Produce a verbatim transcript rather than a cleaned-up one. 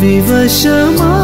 Viva Chama.